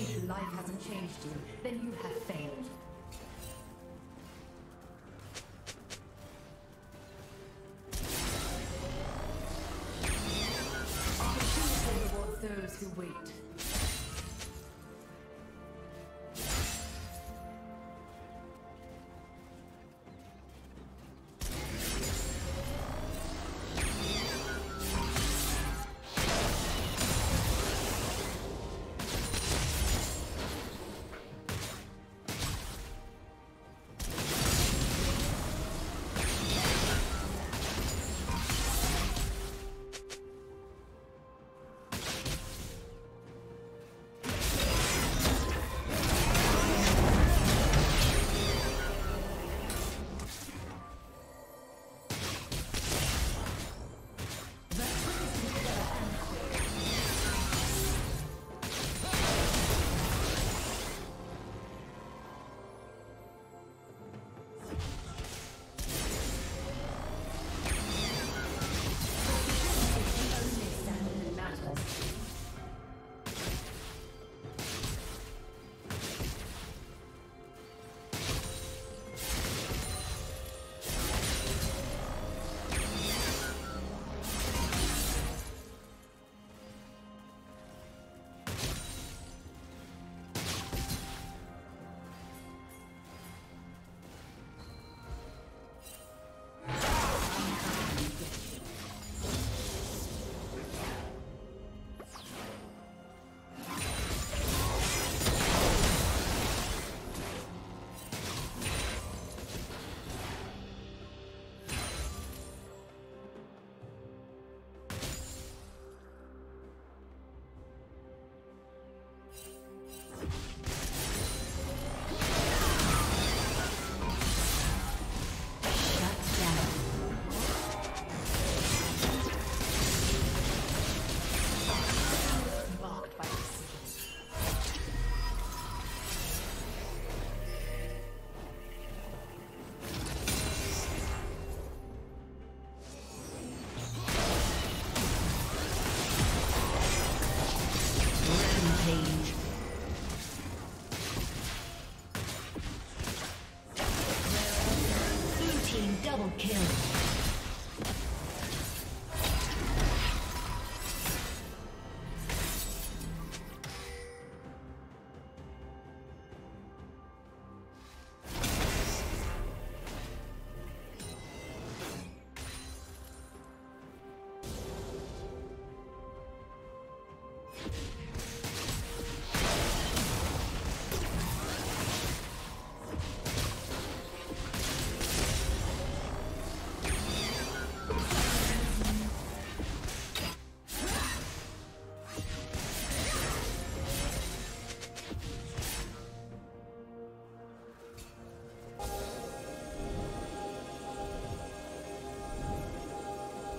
If life hasn't changed you, then you have failed. Opportunity rewards those who wait.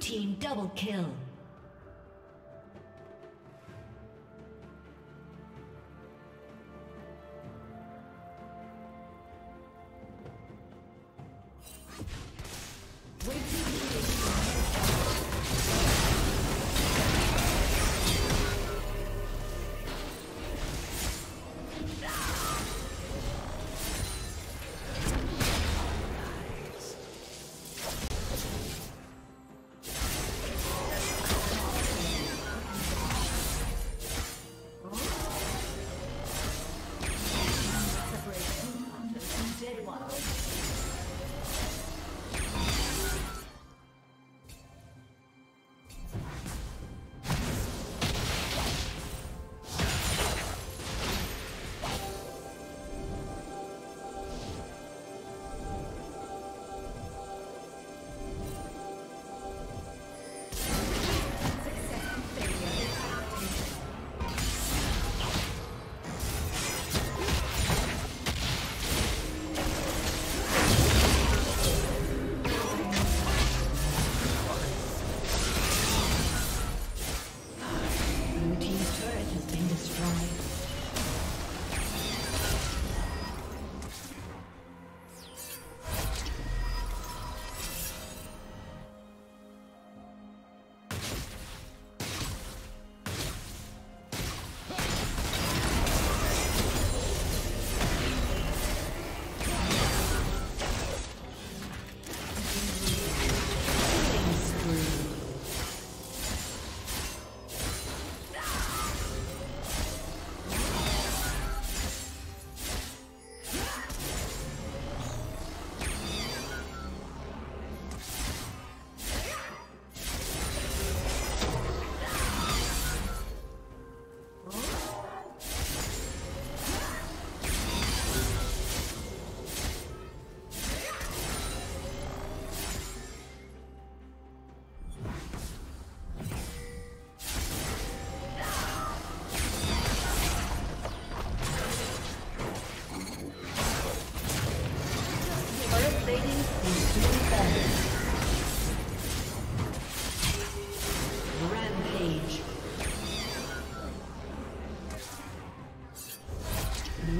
team double kill.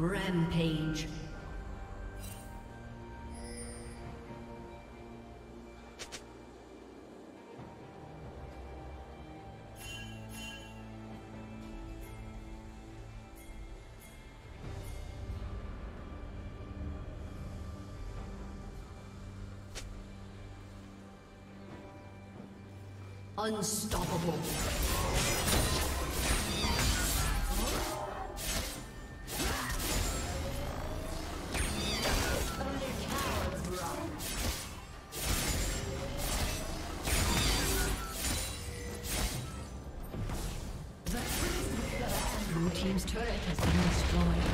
Rampage. Unstoppable. team's turret has been destroyed.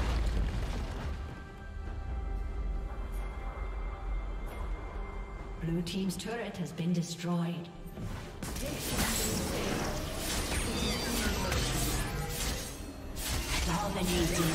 Blue team's turret has been destroyed. Dominating.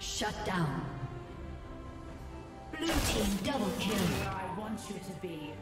Shut down. Blue team double kill. Where I want you to be.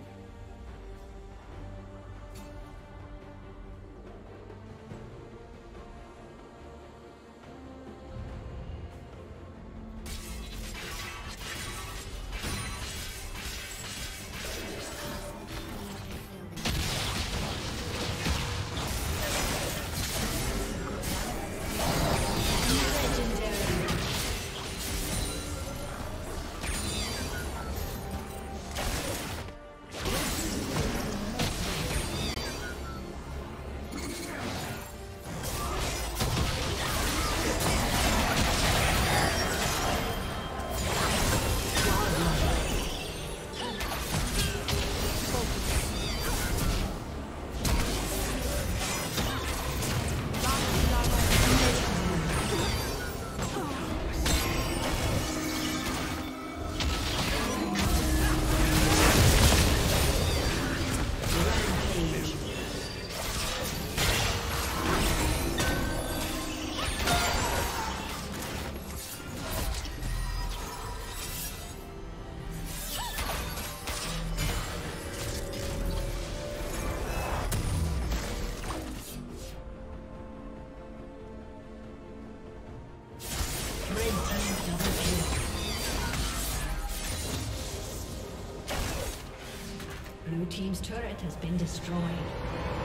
Blue team's turret has been destroyed.